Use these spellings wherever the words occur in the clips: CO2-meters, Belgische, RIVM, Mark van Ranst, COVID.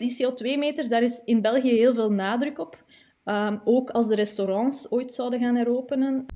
die CO2-meters, daar is in België heel veel nadruk op. Ook als de restaurants ooit zouden gaan heropenen.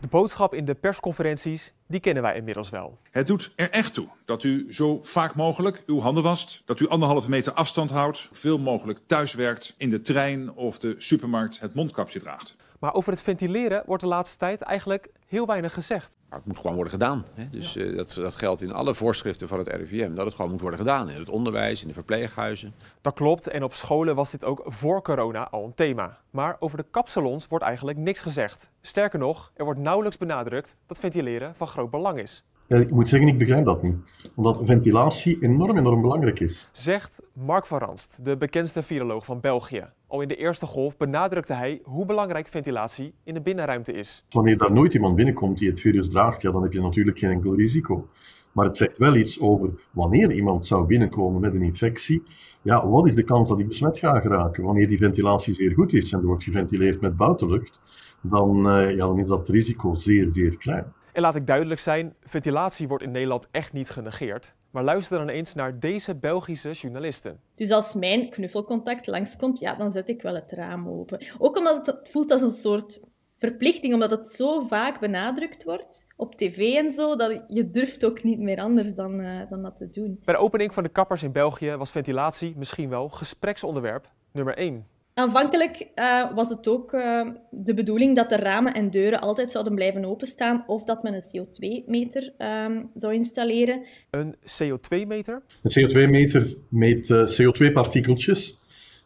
De boodschap in de persconferenties, die kennen wij inmiddels wel. Het doet er echt toe dat u zo vaak mogelijk uw handen wast, dat u 1,5 meter afstand houdt, veel mogelijk thuiswerkt, in de trein of de supermarkt het mondkapje draagt. Maar over het ventileren wordt de laatste tijd eigenlijk heel weinig gezegd. Maar het moet gewoon worden gedaan. Hè? Dus ja. Dat geldt in alle voorschriften van het RIVM, dat het gewoon moet worden gedaan. In het onderwijs, in de verpleeghuizen. Dat klopt, en op scholen was dit ook voor corona al een thema. Maar over de kapsalons wordt eigenlijk niks gezegd. Sterker nog, er wordt nauwelijks benadrukt dat ventileren van groot belang is. Ja, ik moet zeggen, ik begrijp dat niet. Omdat ventilatie enorm belangrijk is. Zegt Mark van Ranst, de bekendste viroloog van België. Al in de eerste golf benadrukte hij hoe belangrijk ventilatie in de binnenruimte is. Wanneer daar nooit iemand binnenkomt die het virus draagt, ja, dan heb je natuurlijk geen enkel risico. Maar het zegt wel iets over wanneer iemand zou binnenkomen met een infectie. Ja, wat is de kans dat die besmet gaat geraken? Wanneer die ventilatie zeer goed is en er wordt geventileerd met buitenlucht, dan is dat risico zeer klein. En laat ik duidelijk zijn, ventilatie wordt in Nederland echt niet genegeerd. Maar luister dan eens naar deze Belgische journalisten. Dus als mijn knuffelcontact langskomt, ja, dan zet ik wel het raam open. Ook omdat het voelt als een soort verplichting, omdat het zo vaak benadrukt wordt op tv en zo, dat je durft ook niet meer anders dan dat te doen. Bij de opening van de kappers in België was ventilatie misschien wel gespreksonderwerp nummer 1. Aanvankelijk was het ook de bedoeling dat de ramen en deuren altijd zouden blijven openstaan of dat men een CO2-meter zou installeren. Een CO2-meter? Een CO2-meter meet CO2-partikeltjes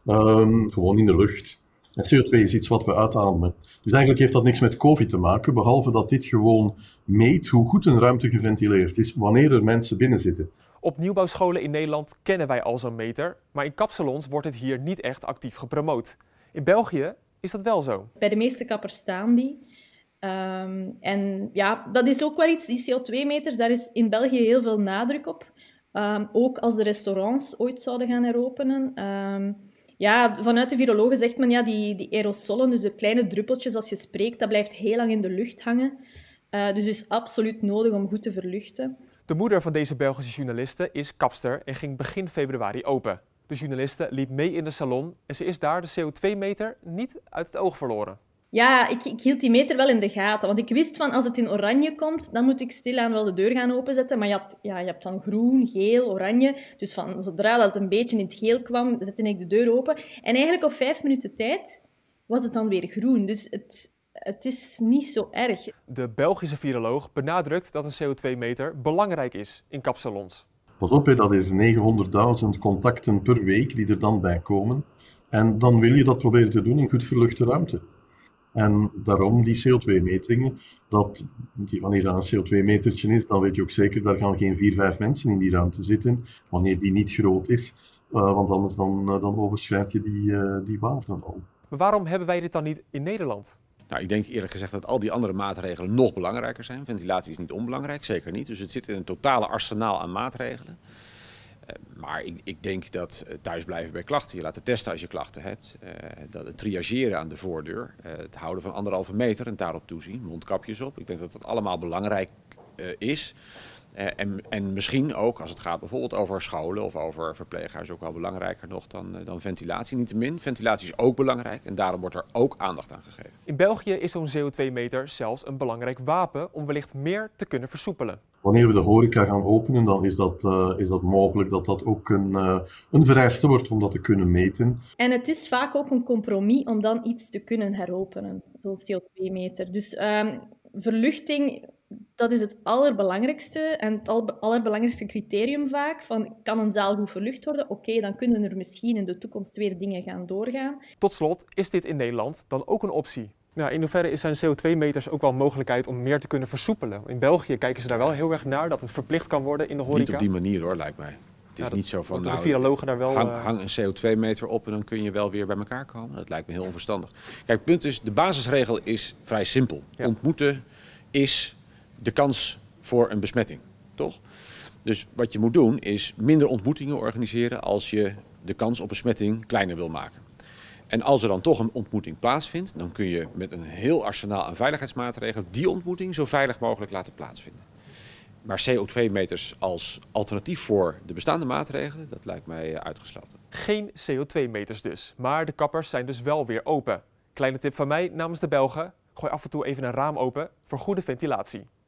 gewoon in de lucht. En CO2 is iets wat we uitademen. Dus eigenlijk heeft dat niks met COVID te maken, behalve dat dit gewoon meet hoe goed een ruimte geventileerd is wanneer er mensen binnen zitten. Op nieuwbouwscholen in Nederland kennen wij al zo'n meter, maar in kapsalons wordt het hier niet echt actief gepromoot. In België is dat wel zo. Bij de meeste kappers staan die. En ja, dat is ook wel iets, die CO2-meters, daar is in België heel veel nadruk op. Ook als de restaurants ooit zouden gaan heropenen. Ja, vanuit de virologen zegt men, ja, die aerosolen, dus de kleine druppeltjes als je spreekt, dat blijft heel lang in de lucht hangen. Dus is absoluut nodig om goed te verluchten. De moeder van deze Belgische journalisten is kapster en ging begin februari open. De journaliste liep mee in de salon en ze is daar de CO2-meter niet uit het oog verloren. Ja, ik hield die meter wel in de gaten, want ik wist van als het in oranje komt, dan moet ik stilaan wel de deur gaan openzetten. Maar je hebt dan groen, geel, oranje. Dus van zodra dat het een beetje in het geel kwam, zette ik de deur open. En eigenlijk op 5 minuten tijd was het dan weer groen. Dus het is niet zo erg. De Belgische viroloog benadrukt dat een CO2-meter belangrijk is in kapsalons. Pas op, dat is 900.000 contacten per week die er dan bij komen. En dan wil je dat proberen te doen in goed verluchte ruimte. En daarom die CO2-metingen, wanneer er een CO2-metertje is, dan weet je ook zeker, daar gaan geen 4, 5 mensen in die ruimte zitten, wanneer die niet groot is, want anders dan overschrijd je die waarde al. Maar waarom hebben wij dit dan niet in Nederland? Nou, ik denk eerlijk gezegd dat al die andere maatregelen nog belangrijker zijn. Ventilatie is niet onbelangrijk, zeker niet. Dus het zit in een totale arsenaal aan maatregelen. Maar ik denk dat thuisblijven bij klachten, je laten testen als je klachten hebt, dat het triageren aan de voordeur, het houden van 1,5 meter en daarop toezien, mondkapjes op. Ik denk dat dat allemaal belangrijk is. En misschien ook, als het gaat bijvoorbeeld over scholen of over verpleeghuizen, ook wel belangrijker nog dan ventilatie. Niettemin, ventilatie is ook belangrijk en daarom wordt er ook aandacht aan gegeven. In België is zo'n CO2-meter zelfs een belangrijk wapen om wellicht meer te kunnen versoepelen. Wanneer we de horeca gaan openen, dan is dat mogelijk dat dat ook een vereiste wordt om dat te kunnen meten. En het is vaak ook een compromis om dan iets te kunnen heropenen, zo'n CO2-meter. Dus verluchting, dat is het allerbelangrijkste en het allerbelangrijkste criterium vaak. Van, kan een zaal goed verlucht worden? Oké, dan kunnen er misschien in de toekomst weer dingen gaan doorgaan. Tot slot, is dit in Nederland dan ook een optie? Nou, in hoeverre zijn CO2-meters ook wel een mogelijkheid om meer te kunnen versoepelen? In België kijken ze daar wel heel erg naar, dat het verplicht kan worden in de horeca. Niet op die manier hoor, lijkt mij. Het is niet zo van, de virologen daar wel, hang een CO2-meter op en dan kun je wel weer bij elkaar komen. Dat lijkt me heel onverstandig. Kijk, het punt is, de basisregel is vrij simpel. Ja. Ontmoeten is de kans voor een besmetting, toch? Dus wat je moet doen is minder ontmoetingen organiseren als je de kans op besmetting kleiner wil maken. En als er dan toch een ontmoeting plaatsvindt, dan kun je met een heel arsenaal aan veiligheidsmaatregelen die ontmoeting zo veilig mogelijk laten plaatsvinden. Maar CO2-meters als alternatief voor de bestaande maatregelen, dat lijkt mij uitgesloten. Geen CO2-meters dus, maar de kappers zijn dus wel weer open. Kleine tip van mij namens de Belgen, gooi af en toe even een raam open voor goede ventilatie.